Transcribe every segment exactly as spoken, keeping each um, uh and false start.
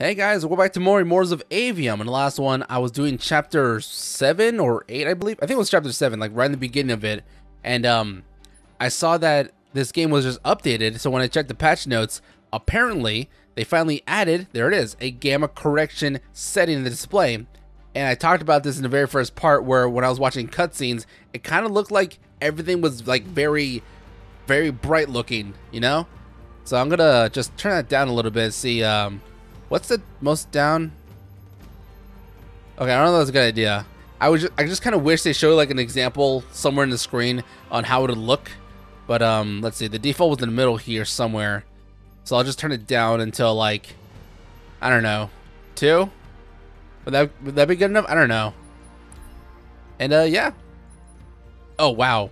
Hey guys, we're back to more Immortals of Aveum. In the last one, I was doing chapter seven or eight, I believe. I think it was chapter seven, like right in the beginning of it. And um, I saw that this game was just updated. So when I checked the patch notes, apparently they finally added, there it is, a gamma correction setting in the display. And I talked about this in the very first part, where when I was watching cutscenes, it kind of looked like everything was like very, very bright looking, you know? So I'm gonna just turn that down a little bit, see. Um, What's the most down? Okay, I don't know if that's a good idea. I was just, I just kind of wish they showed like an example somewhere in the screen on how it would look. But um, let's see, the default was in the middle here somewhere. So I'll just turn it down until like, I don't know, two? Would that, would that be good enough? I don't know. And uh, yeah. Oh, wow.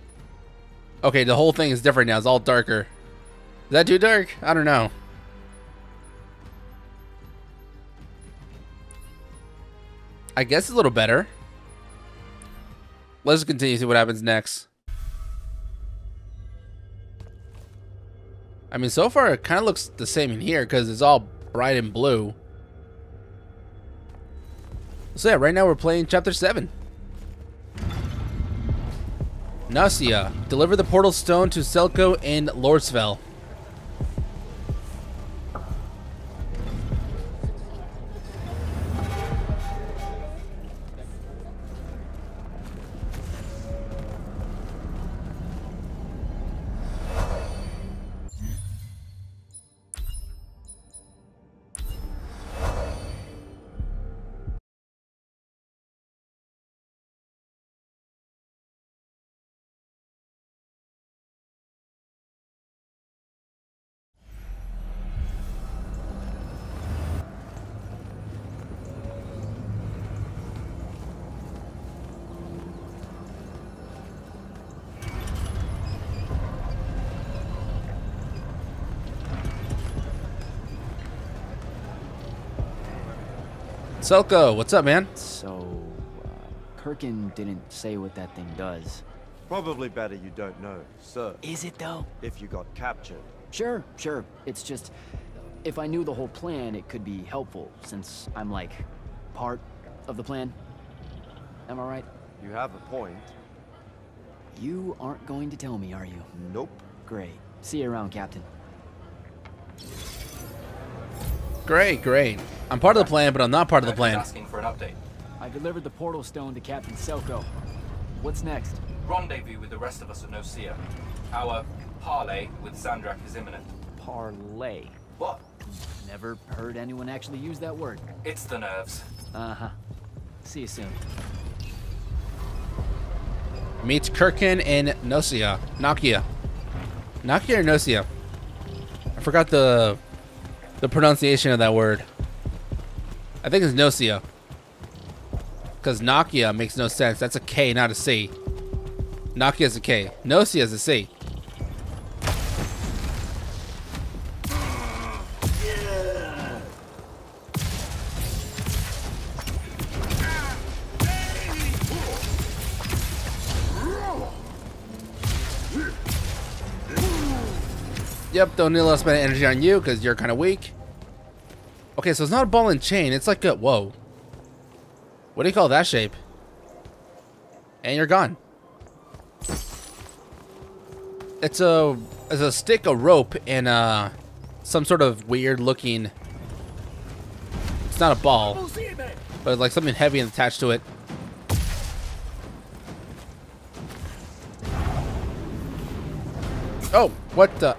Okay, the whole thing is different now. It's all darker. Is that too dark? I don't know. I guess it's a little better. Let's continue to see what happens next. I mean, so far it kind of looks the same in here because it's all bright and blue. So yeah, right now we're playing chapter seven. Nosia, deliver the portal stone to Selko and Lordsfell. Selko, what's up, man? So, uh, Kirkan didn't say what that thing does. Probably better you don't know, sir. Is it, though? If you got captured. Sure, sure. It's just, if I knew the whole plan, it could be helpful, since I'm, like, part of the plan. Am I right? You have a point. You aren't going to tell me, are you? Nope. Great. See you around, Captain. Great, great. I'm part of the plan, but I'm not part of the plan. Asking for an update. I delivered the portal stone to Captain Selko. What's next? Rendezvous with the rest of us at Nosia. Our parley with Sandrakk is imminent. Parley? What? Never heard anyone actually use that word. It's the nerves. Uh-huh. See you soon. Meets Kirkan and Nosia. Nokia. Nokia or Nosia? I forgot the... the pronunciation of that word. I think it's Nosia. Because Nokia makes no sense. That's a K, not a C. Nokia is a K. Nosia is a C. Yep, don't need a lot of spend energy on you because you're kind of weak. Okay, so it's not a ball and chain. It's like a... whoa. What do you call that shape? And you're gone. It's a, it's a stick, a rope, and uh, some sort of weird looking... it's not a ball, but it's like something heavy attached to it. Oh, what the...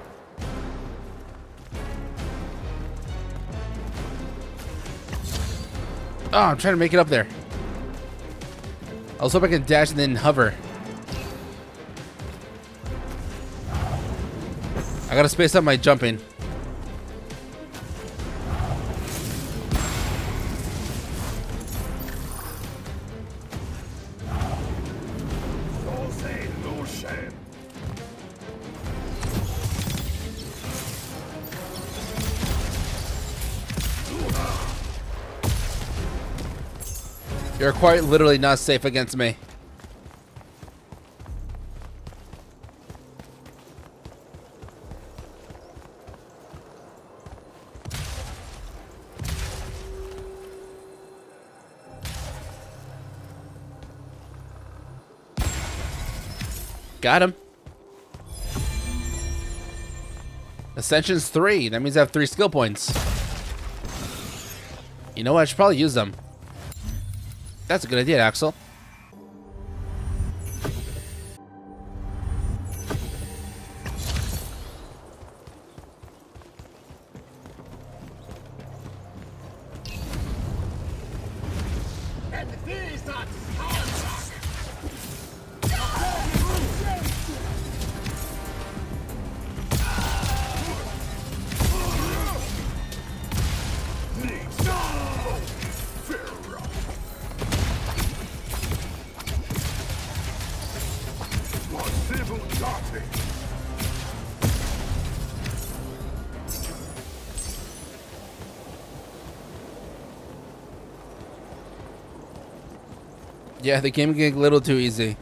oh, I'm trying to make it up there. I was hoping I could dash and then hover. I gotta space out my jumping. You're quite literally not safe against me. Got him. Ascension's three. That means I have three skill points. You know what? I should probably use them. That's a good idea, Axel. Yeah, the game getting a little too easy.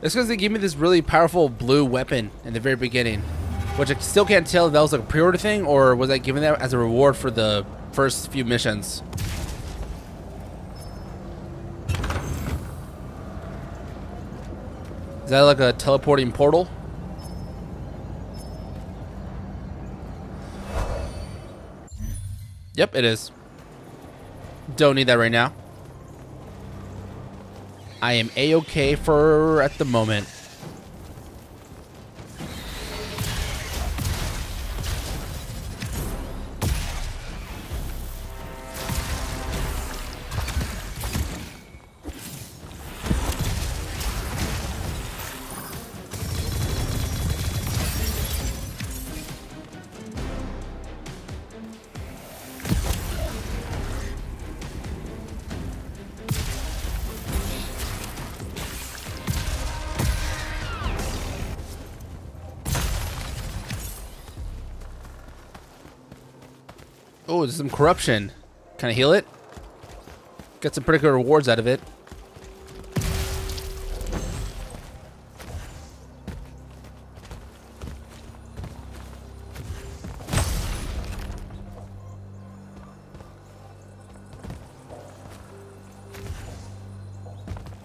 That's because they gave me this really powerful blue weapon in the very beginning, which I still can't tell if that was like a pre-order thing or was I given that as a reward for the first few missions. Is that like a teleporting portal? Yep, it is. Don't need that right now. I am A-okay for at the moment. Oh, there's some corruption. Can I heal it? Got some pretty good rewards out of it.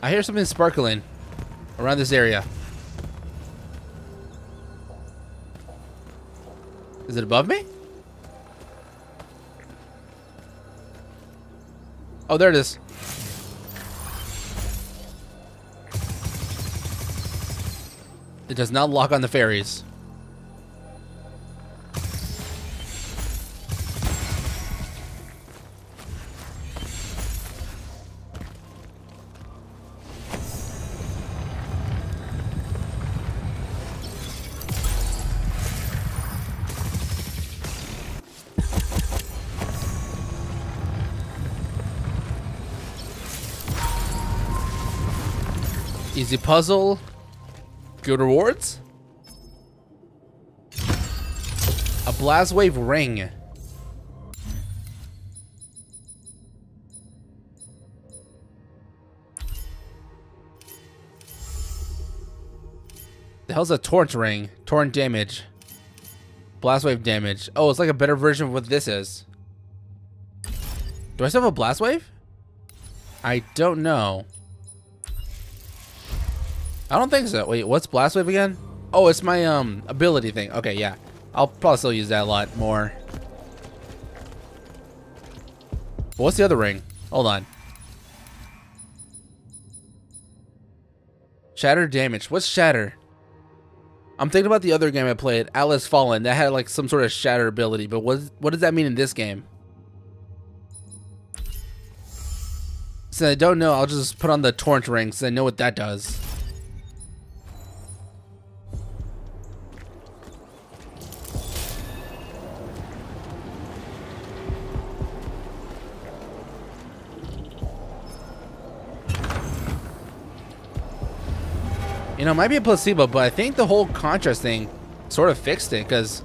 I hear something sparkling around this area. Is it above me? Oh, there it is. It does not lock on the fairies. Easy puzzle, good rewards. A blast wave ring. The hell's a torrent ring? Torrent damage. Blast wave damage. Oh, it's like a better version of what this is. Do I still have a blast wave? I don't know. I don't think so. Wait, what's blast wave again? Oh, it's my um ability thing. Okay, yeah. I'll probably still use that a lot more. But what's the other ring? Hold on. Shatter damage. What's shatter? I'm thinking about the other game I played, Atlas Fallen, that had like some sort of shatter ability, but what what does that mean in this game? Since I don't know, I'll just put on the torrent ring since I know what that does. You know, it might be a placebo, but I think the whole contrast thing sort of fixed it, because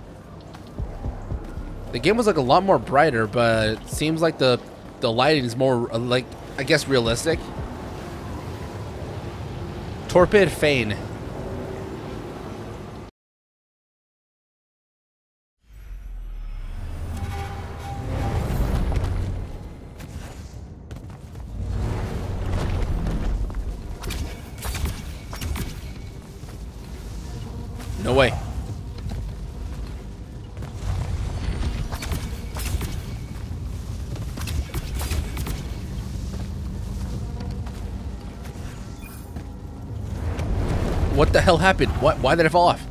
the game was like a lot more brighter, but it seems like the the lighting is more, like, I guess, realistic. Torpid Fane. away. What the hell happened? What? Why did I fall off?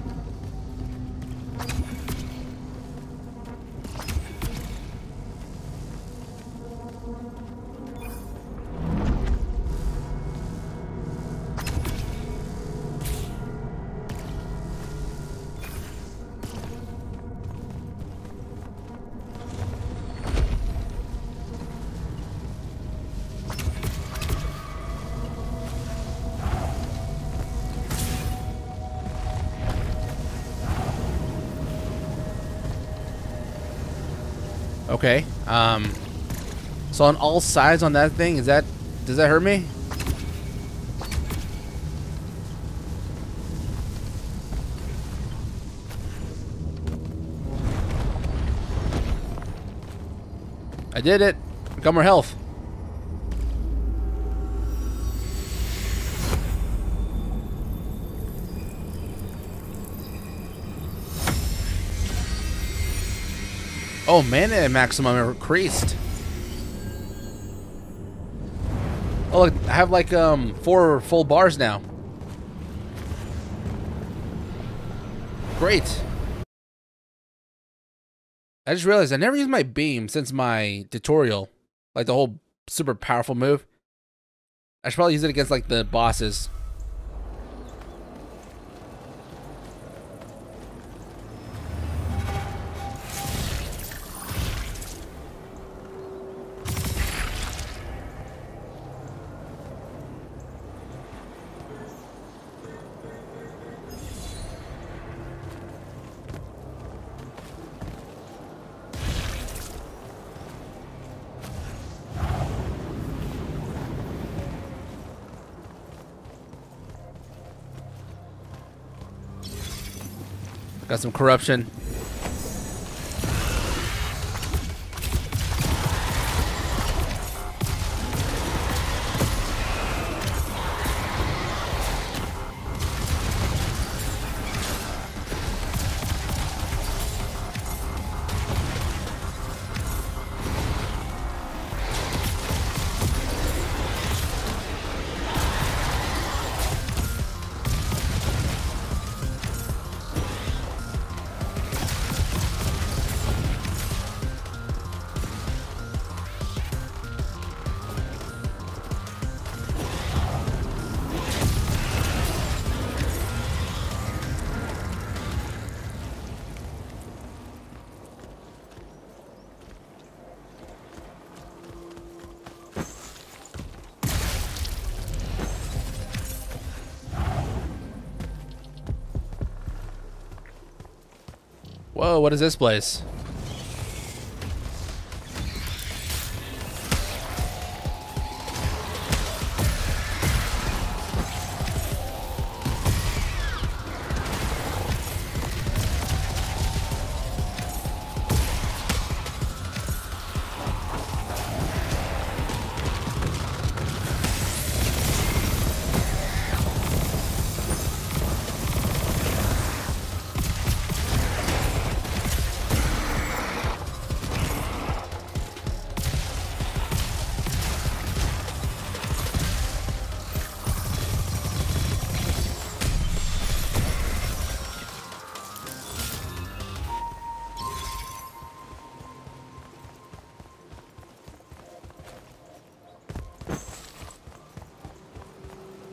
Okay, um, so on all sides on that thing, is that, does that hurt me? I did it. I got more health. Oh, mana maximum increased. Oh, look, I have like um four full bars now. Great. I just realized I never used my beam since my tutorial, like the whole super powerful move. I should probably use it against like the bosses. Got some corruption. Whoa, what is this place?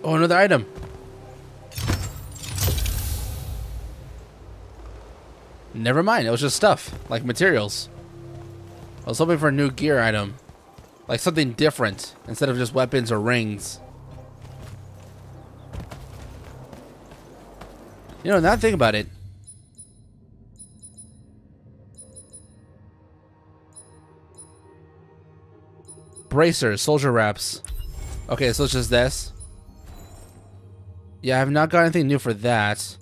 Oh, another item. Never mind, it was just stuff, like materials. I was hoping for a new gear item. Like something different, instead of just weapons or rings. You know, now I think about it. Bracers, soldier wraps. Okay, so it's just this. Yeah, I have not got anything new for that.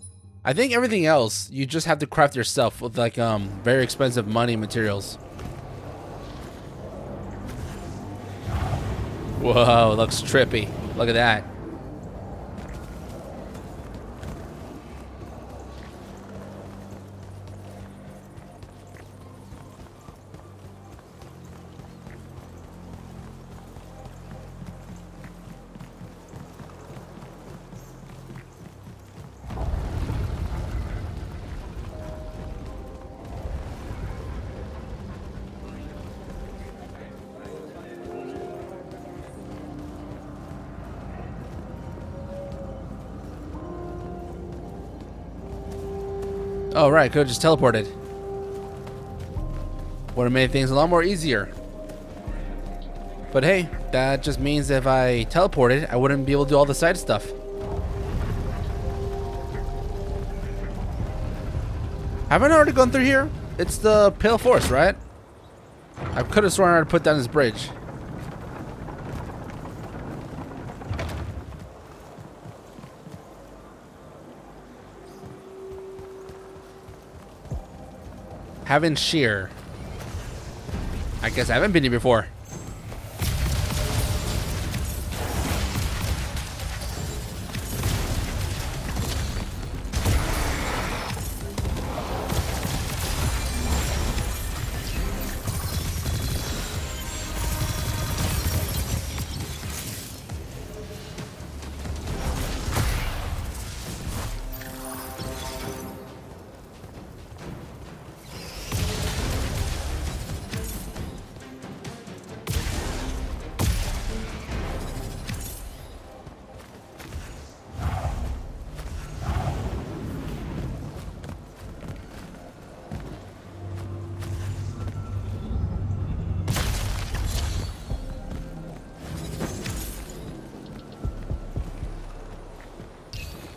I think everything else, you just have to craft yourself with like um, very expensive money materials. Whoa, looks trippy. Look at that. Oh, right, I could have just teleported. Would have made things a lot more easier. But hey, that just means if I teleported, I wouldn't be able to do all the side stuff. Haven't I already gone through here? It's the Pale Forest, right? I could have sworn I'd put down this bridge. Havenshire. I guess I haven't been here before.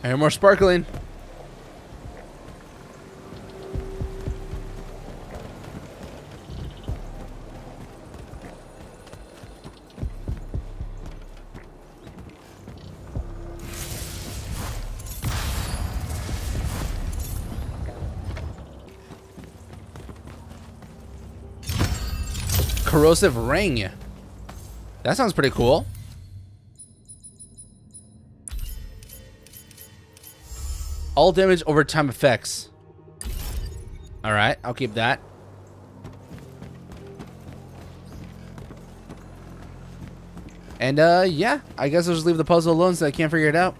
I hear more sparkling. Corrosive ring. That sounds pretty cool. All damage over time effects. Alright, I'll keep that. And uh, yeah, I guess I'll just leave the puzzle alone so I can't figure it out.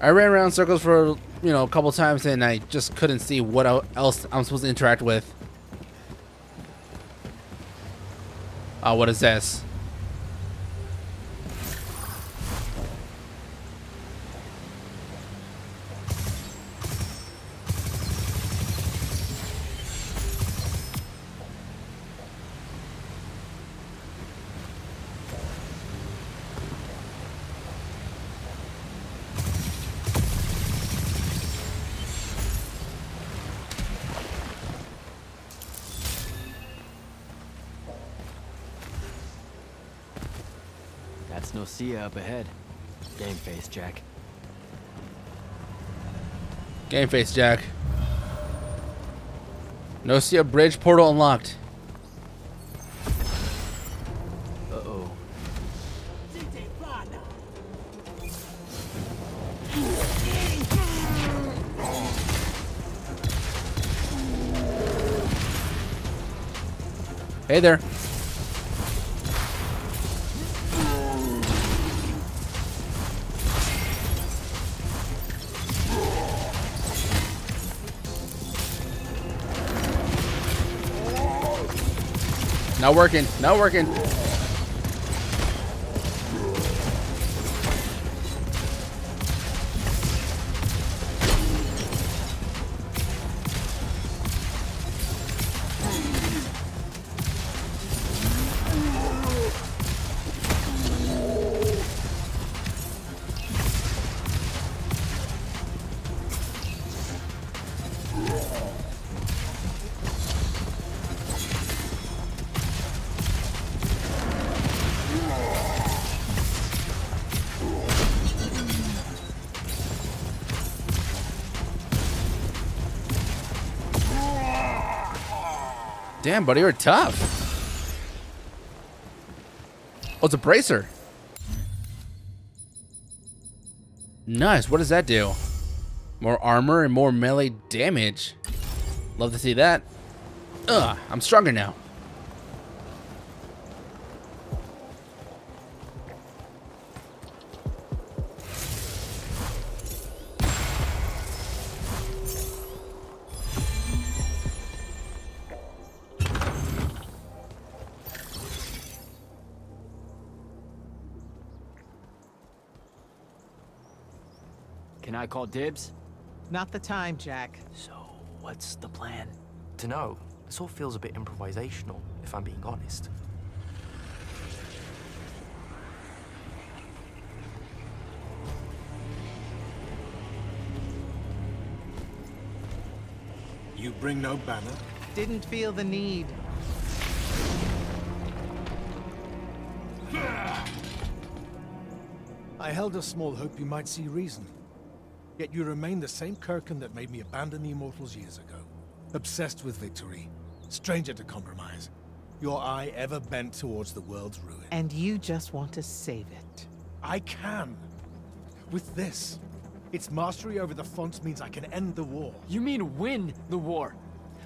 I ran around in circles for, you know, a couple times and I just couldn't see what else I'm supposed to interact with. Oh, what is this? Nosia up ahead. Game face, Jak. Game face, Jak. Nosia bridge portal unlocked. Uh oh. Hey there. Not working, not working. Damn, buddy, you're tough. Oh, it's a bracer. Nice. What does that do? More armor and more melee damage. Love to see that. Ugh, I'm stronger now. Can I call dibs? Not the time, Jak. So What's the plan? Dunno. This all feels a bit improvisational, if I'm being honest. You bring no banner? Didn't feel the need. I held a small hope you might see reason. Yet you remain the same Kirkan that made me abandon the Immortals years ago. Obsessed with victory. Stranger to compromise. Your eye ever bent towards the world's ruin. And you just want to save it. I can. With this. Its mastery over the fonts means I can end the war. You mean win the war,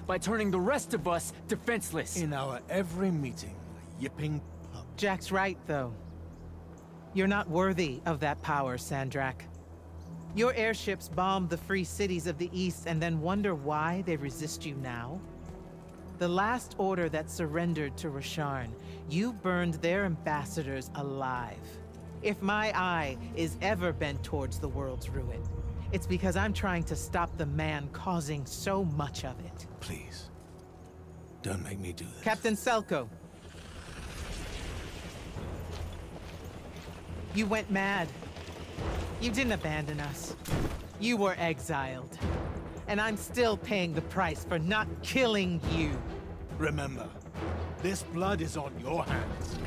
by turning the rest of us defenseless. In our every meeting, a yipping pup. Jack's right, though. You're not worthy of that power, Sandrakk. Your airships bomb the free cities of the East and then wonder why they resist you now? The last order that surrendered to Mersharn, you burned their ambassadors alive. If my eye is ever bent towards the world's ruin, it's because I'm trying to stop the man causing so much of it. Please, don't make me do this. Captain Selko. You went mad. You didn't abandon us. You were exiled. And I'm still paying the price for not killing you. Remember, this blood is on your hands.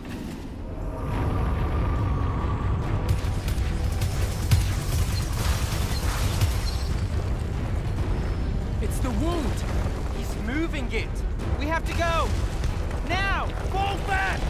It's the wound! He's moving it! We have to go! Now! Fall back!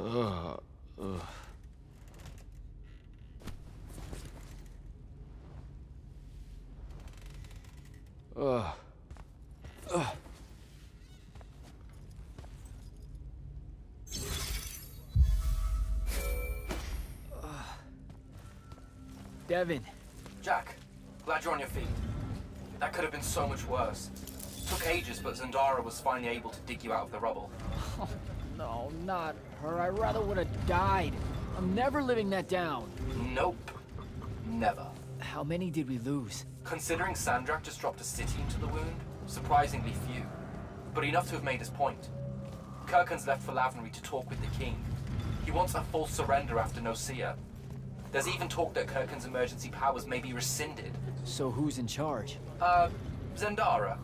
Uh, uh. Devin. Jak, glad you're on your feet. That could have been so much worse. It took ages, but Zendara was finally able to dig you out of the rubble. Oh, no, not her. I rather would have died. I'm never living that down. Nope. Never. How many did we lose? Considering Sandrakk just dropped a city into the wound, surprisingly few. But enough to have made his point. Kirkan's left for Lavnery to talk with the king. He wants a full surrender after Nosia. There's even talk that Kirkan's emergency powers may be rescinded. So who's in charge? Uh, Zendara.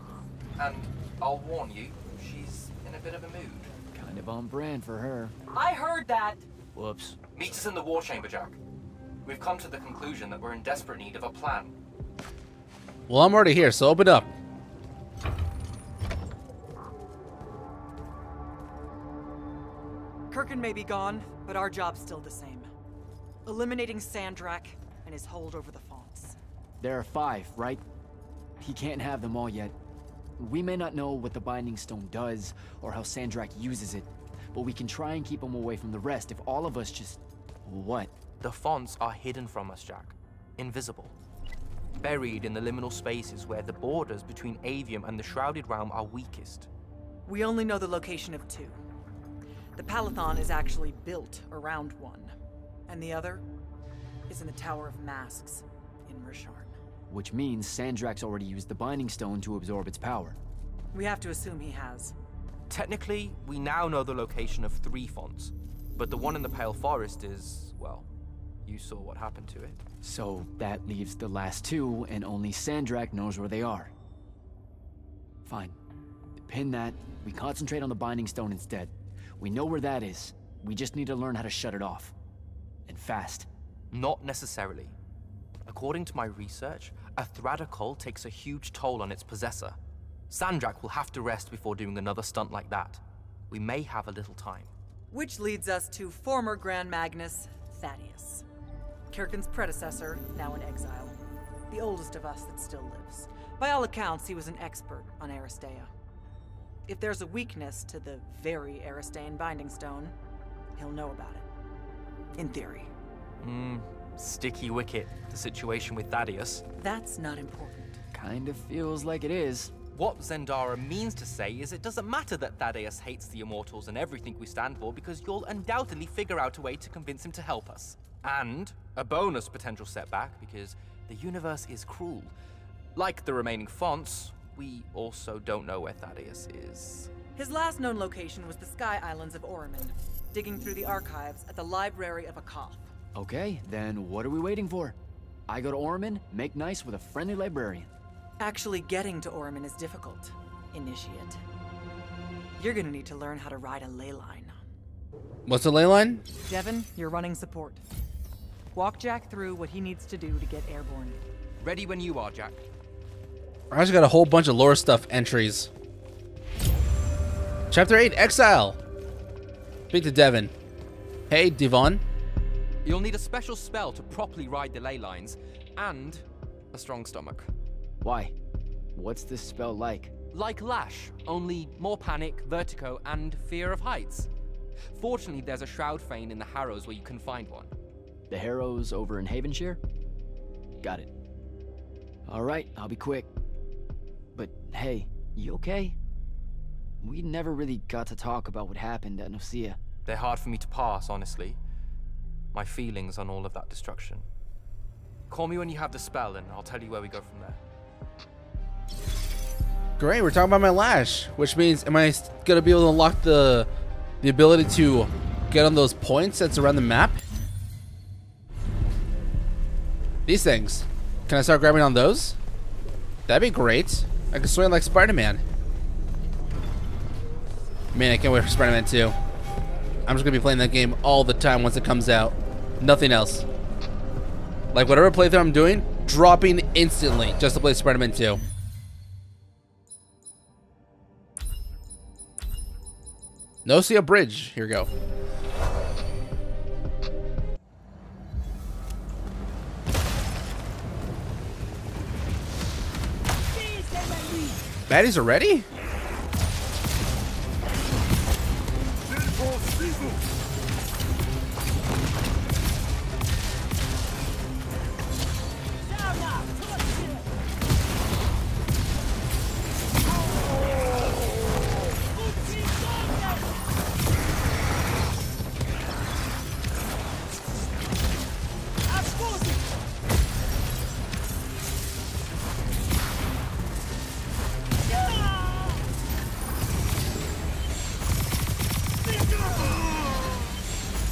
And I'll warn you, she's in a bit of a mood. Kind of on brand for her. I heard that! Whoops. Meet us in the war chamber, Jak. We've come to the conclusion that we're in desperate need of a plan. Well, I'm already here, so open up. Kirkan may be gone, but our job's still the same. Eliminating Sandrakk and his hold over the fonts. There are five, right? He can't have them all yet. We may not know what the Binding Stone does or how Sandrakk uses it, but we can try and keep him away from the rest if all of us just... what? The fonts are hidden from us, Jak. Invisible. Buried in the liminal spaces where the borders between Aveum and the Shrouded Realm are weakest. We only know the location of two. The Palathon is actually built around one. And the other is in the Tower of Masks in Mersharn. Which means Sandrakk's already used the Binding Stone to absorb its power. We have to assume he has. Technically, we now know the location of three fonts, but the one in the Pale Forest is, well, you saw what happened to it. So that leaves the last two, and only Sandrakk knows where they are. Fine. Pin that. We concentrate on the Binding Stone instead. We know where that is. We just need to learn how to shut it off. And fast. Not necessarily. According to my research, a Thaddeus takes a huge toll on its possessor. Sandrakk will have to rest before doing another stunt like that. We may have a little time. Which leads us to former Grand Magnus, Thaddeus. Kirkan's predecessor, now in exile. The oldest of us that still lives. By all accounts, he was an expert on Aristea. If there's a weakness to the very Aristain Binding Stone, he'll know about it. In theory. Hmm. Sticky wicket, the situation with Thaddeus. That's not important. Kind of feels like it is. What Zendara means to say is it doesn't matter that Thaddeus hates the Immortals and everything we stand for, because you'll undoubtedly figure out a way to convince him to help us. And a bonus potential setback, because the universe is cruel. Like the remaining fonts, we also don't know where Thaddeus is. His last known location was the Sky Islands of Oremon, digging through the archives at the library of Akoth. Okay, then what are we waiting for? I go to Oremon, make nice with a friendly librarian. Actually getting to Oremon is difficult, Initiate. You're gonna need to learn how to ride a ley line. What's a ley line? Devin, you're running support. Walk Jak through what he needs to do to get airborne. Ready when you are, Jak. I just got a whole bunch of lore stuff entries. Chapter eight, Exile. Speak to Devin. Hey, Devon. You'll need a special spell to properly ride the ley lines, and a strong stomach. Why? What's this spell like? Like Lash, only more panic, vertigo, and fear of heights. Fortunately, there's a Shroud Fane in the Harrows where you can find one. The Harrows over in Havenshire? Got it. All right, I'll be quick. But hey, you okay? We never really got to talk about what happened at Nosia. They're hard for me to pass, honestly. My feelings on all of that destruction. Call me when you have the spell and I'll tell you where we go from there. Great, we're talking about my lash, which means am I gonna be able to unlock the the ability to get on those points that's around the map? These things. Can I start grabbing on those? That'd be great. I can swing like Spider-Man. Man, I can't wait for Spider-Man two. I'm just gonna be playing that game all the time once it comes out. Nothing else. Like whatever playthrough I'm doing, dropping instantly just to play Spider-Man two. Nosia Bridge. Here we go. Baddies are ready?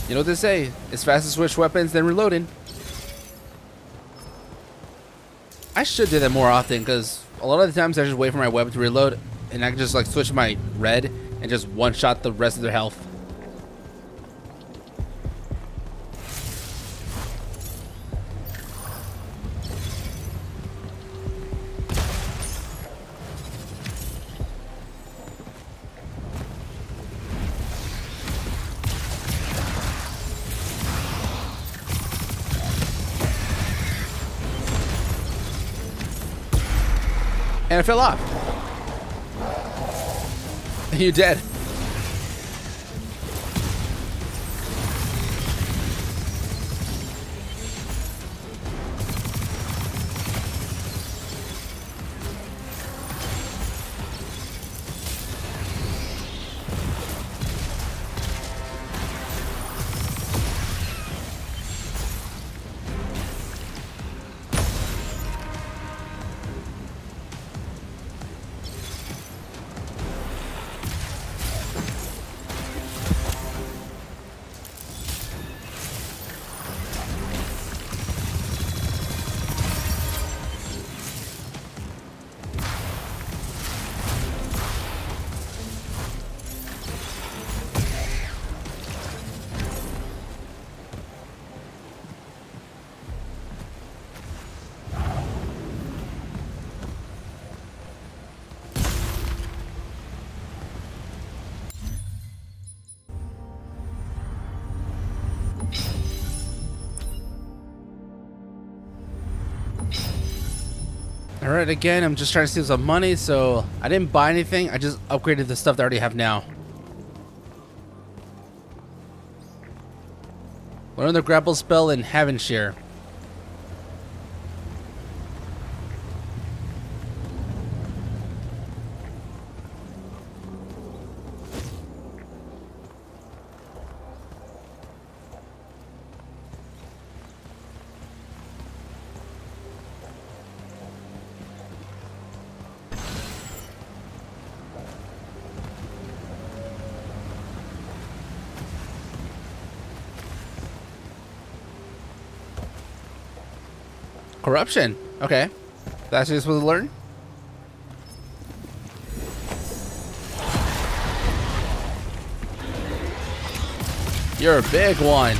You know what they say, it's fast to switch weapons than reloading. I should do that more often, because a lot of the times I just wait for my weapon to reload and I can just like switch my red and just one shot the rest of their health. And I fell off. You're dead. All right, again, I'm just trying to steal some money, so I didn't buy anything. I just upgraded the stuff that I already have now. Learn the grapple spell in Havenshire. Corruption. Okay. That's what you're supposed to learn? You're a big one.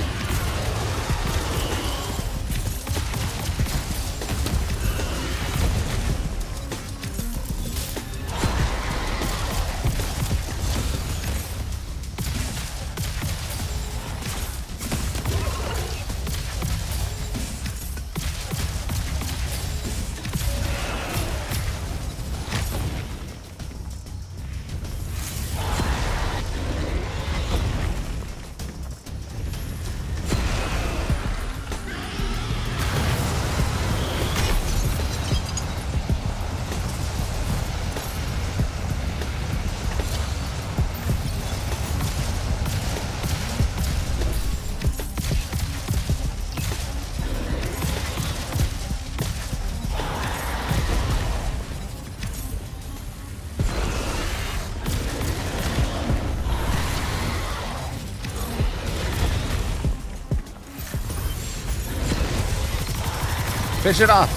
Fish it off.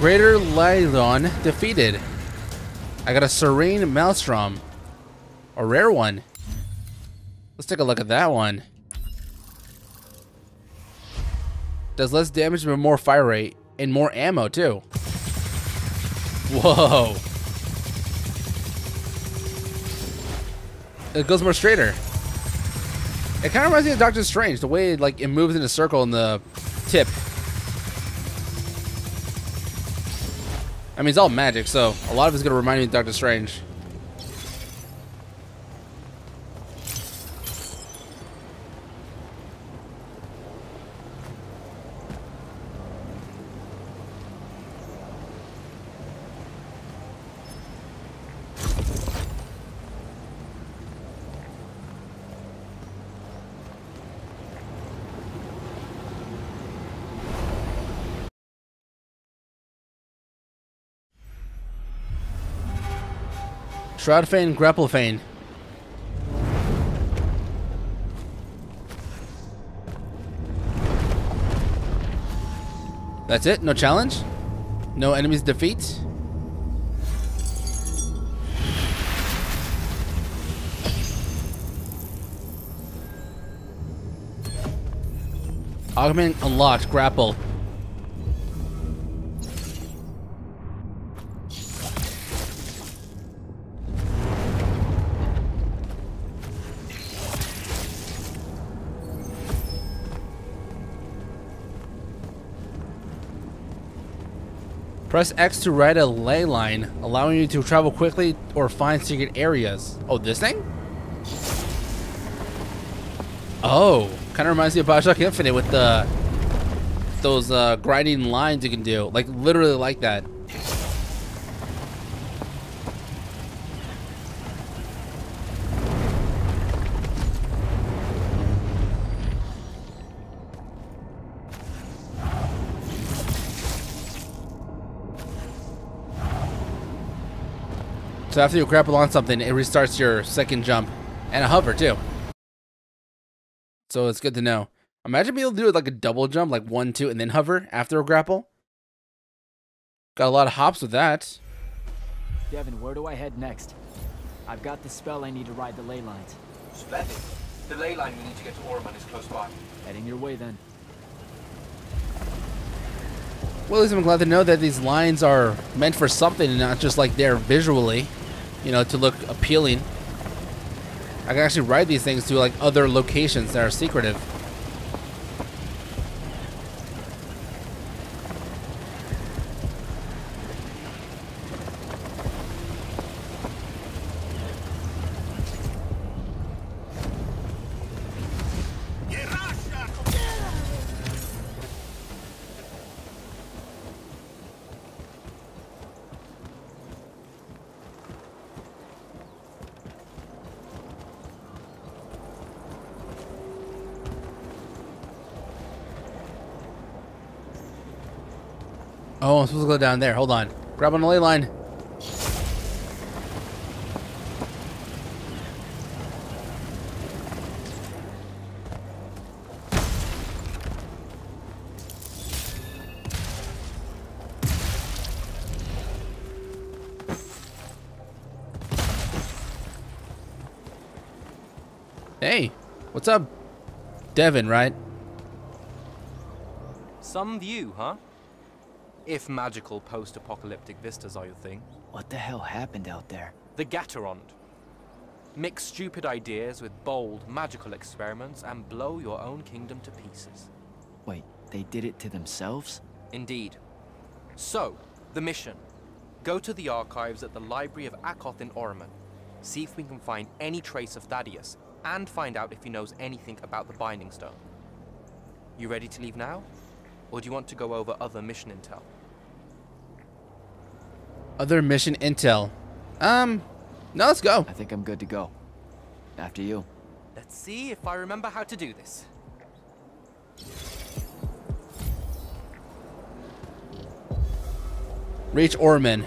Greater Lydon defeated. I got a Serene Maelstrom. A rare one. Let's take a look at that one. Does less damage but more fire rate and more ammo too. Whoa. It goes more straighter. It kind of reminds me of Doctor Strange, the way like it moves in a circle in the tip. I mean, it's all magic, so a lot of it's gonna remind me of Doctor Strange. Shroud Fane, Grapple Fane. That's it? No challenge? No enemies defeat? Augment unlocked, grapple. Press X to ride a ley line, allowing you to travel quickly or find secret areas. Oh, this thing? Oh, kind of reminds me of Bioshock Infinite with the those uh, grinding lines you can do, like literally like that. So after you grapple on something, it restarts your second jump and a hover too. So it's good to know. Imagine being able to do like a double jump, like one, two, and then hover after a grapple. Got a lot of hops with that. Devin, where do I head next? I've got the spell I need to ride the ley lines. Splendid. The ley line you need to get to Oremon is close by. Heading your way then. Well, at least I'm glad to know that these lines are meant for something and not just like they're visually. You know, to look appealing. I can actually ride these things to like other locations that are secretive. Oh, I'm supposed to go down there. Hold on. Grab on the ley line. Hey, what's up? Devin, right? Some view, huh? If magical post-apocalyptic vistas are your thing. What the hell happened out there? The Gatterond. Mix stupid ideas with bold, magical experiments and blow your own kingdom to pieces. Wait, they did it to themselves? Indeed. So, the mission. Go to the archives at the Library of Akoth in Oremon. See if we can find any trace of Thaddeus, and find out if he knows anything about the Binding Stone. You ready to leave now? Or do you want to go over other mission intel? Other mission intel? Um, no, let's go. I think I'm good to go. After you. Let's see if I remember how to do this. Reach Oremon.